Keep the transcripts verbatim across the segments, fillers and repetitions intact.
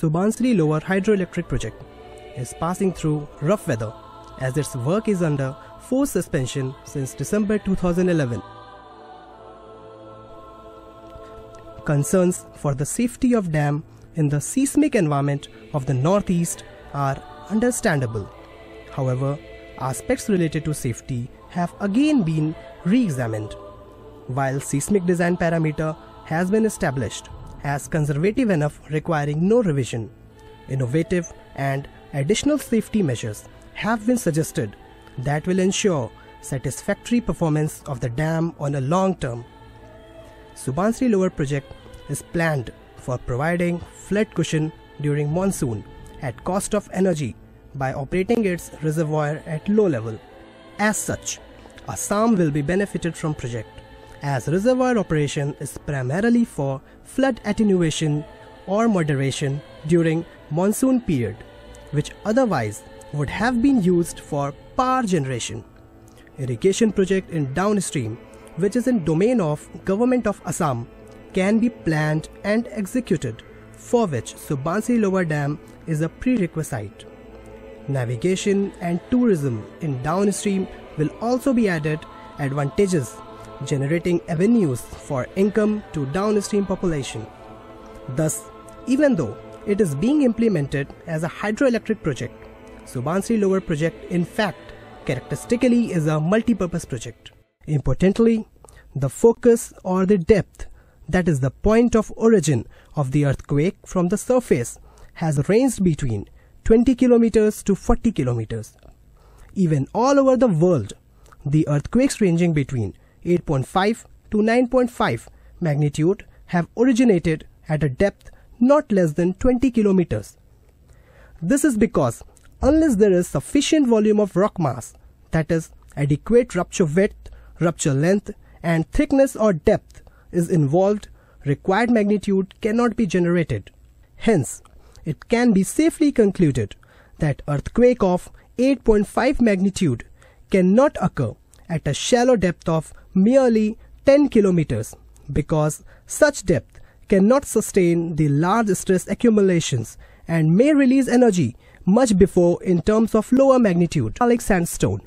Subansiri Lower Hydroelectric Project is passing through rough weather as its work is under forced suspension since December two thousand eleven. Concerns for the safety of dam in the seismic environment of the northeast are understandable. However, aspects related to safety have again been re-examined. While seismic design parameter has been established as conservative enough requiring no revision, innovative and additional safety measures have been suggested that will ensure satisfactory performance of the dam on a long term. Subansiri Lower project is planned for providing flood cushion during monsoon at cost of energy by operating its reservoir at low level. As such, Assam will be benefited from project as reservoir operation is primarily for flood attenuation or moderation during monsoon period, which otherwise would have been used for power generation. Irrigation project in downstream, which is in domain of Government of Assam, can be planned and executed, for which Subansiri Lower Dam is a prerequisite. Navigation and tourism in downstream will also be added advantages, generating avenues for income to downstream population. Thus, even though it is being implemented as a hydroelectric project, Subansiri Lower project in fact characteristically is a multi-purpose project. Importantly, the focus or the depth, that is the point of origin of the earthquake from the surface, has ranged between twenty kilometers to forty kilometers. Even all over the world, the earthquakes ranging between eight point five to nine point five magnitude have originated at a depth not less than twenty kilometers. This is because unless there is sufficient volume of rock mass, that is adequate rupture width, rupture length and thickness or depth is involved, required magnitude cannot be generated. Hence, it can be safely concluded that earthquake of eight point five magnitude cannot occur at a shallow depth of merely ten kilometers, because such depth cannot sustain the large stress accumulations and may release energy much before in terms of lower magnitude like sandstone.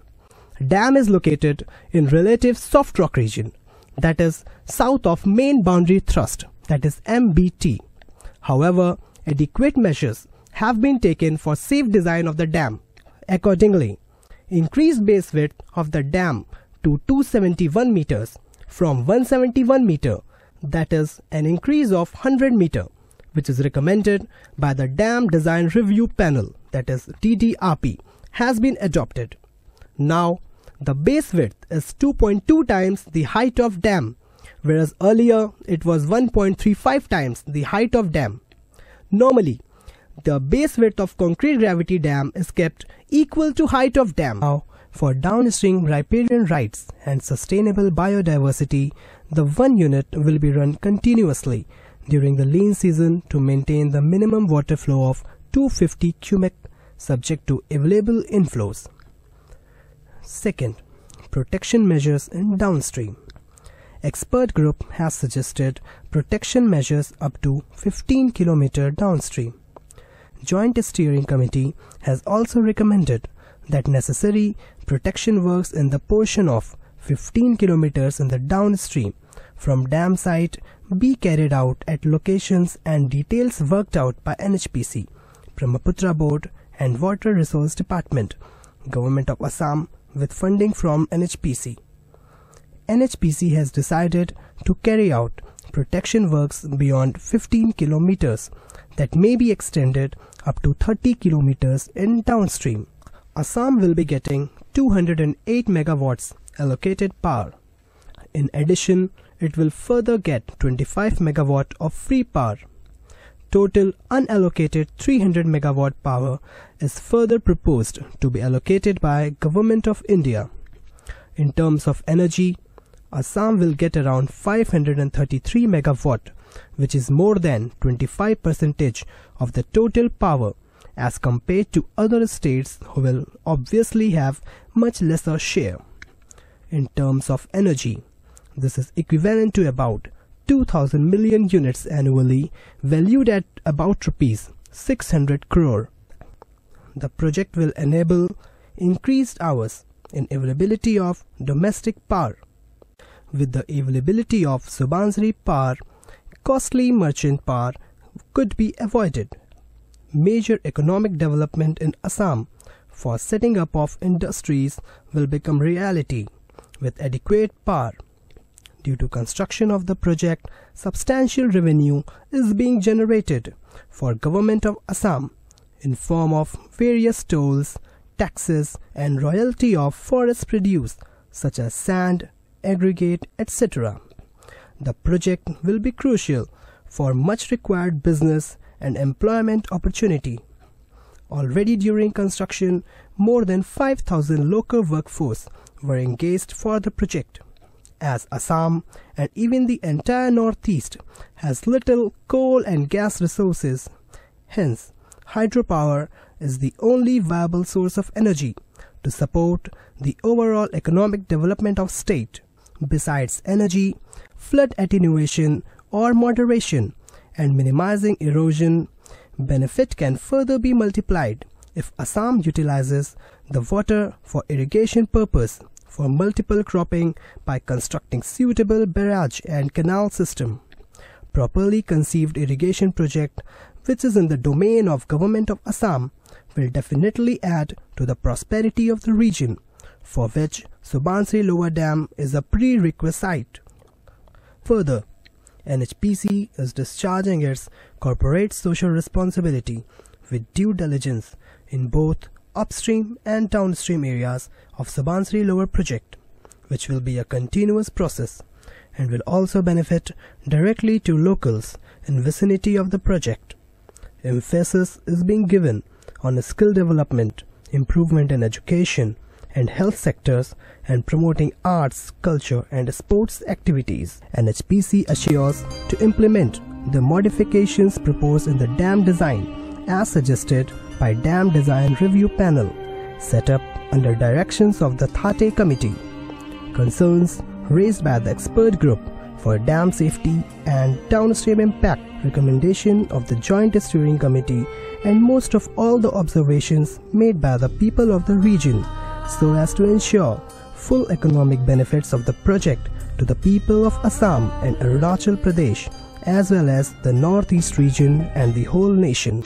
Dam is located in relative soft rock region, that is south of main boundary thrust, that is M B T. However, adequate measures have been taken for safe design of the dam. Accordingly, increased base width of the dam to two hundred seventy-one meters from one hundred seventy-one meter, that is an increase of one hundred meter, which is recommended by the Dam Design Review Panel, that is D D R P, has been adopted. Now, the base width is two point two times the height of dam, whereas earlier it was one point three five times the height of dam. Normally, the base width of concrete gravity dam is kept equal to height of dam. Now, for downstream riparian rights and sustainable biodiversity, the one unit will be run continuously during the lean season to maintain the minimum water flow of two hundred fifty cubic subject to available inflows. Second, protection measures in downstream. Expert group has suggested protection measures up to fifteen kilometer downstream. Joint Steering Committee has also recommended that necessary protection works in the portion of fifteen kilometers in the downstream from dam site be carried out at locations and details worked out by N H P C, Brahmaputra Board and Water Resource Department, Government of Assam, with funding from N H P C. N H P C has decided to carry out protection works beyond fifteen kilometers that may be extended up to thirty kilometers in downstream. Assam will be getting two hundred eight megawatts allocated power. In addition, it will further get twenty-five megawatt of free power. Total unallocated three hundred megawatt power is further proposed to be allocated by Government of India. In terms of energy, Assam will get around five hundred thirty-three megawatt, which is more than twenty-five percent of the total power as compared to other states who will obviously have much lesser share. In terms of energy, this is equivalent to about two thousand million units annually, valued at about rupees six hundred crore. The project will enable increased hours in availability of domestic power. With the availability of Subansiri power, costly merchant power could be avoided. Major economic development in Assam for setting up of industries will become reality with adequate power. Due to construction of the project, substantial revenue is being generated for government of Assam in form of various tolls, taxes and royalty of forest produce such as sand, aggregate, et cetera. The project will be crucial for much required business and employment opportunity. Already during construction, more than five thousand local workforce were engaged for the project, as Assam and even the entire northeast has little coal and gas resources. Hence, hydropower is the only viable source of energy to support the overall economic development of state. Besides energy, flood attenuation or moderation and minimizing erosion benefit can further be multiplied if Assam utilizes the water for irrigation purpose for multiple cropping by constructing suitable barrage and canal system. Properly conceived irrigation project, which is in the domain of government of Assam, will definitely add to the prosperity of the region, for which Subansiri Lower Dam is a prerequisite. Further, N H P C is discharging its corporate social responsibility with due diligence in both upstream and downstream areas of Subansiri Lower project, which will be a continuous process and will also benefit directly to locals in vicinity of the project. Emphasis is being given on skill development, improvement in education and health sectors, and promoting arts, culture and sports activities. N H P C assures to implement the modifications proposed in the dam design as suggested by Dam Design Review Panel set up under directions of the Thate Committee. Concerns raised by the expert group for dam safety and downstream impact, recommendation of the Joint Steering Committee, and most of all the observations made by the people of the region, so as to ensure full economic benefits of the project to the people of Assam and Arunachal Pradesh, as well as the northeast region and the whole nation.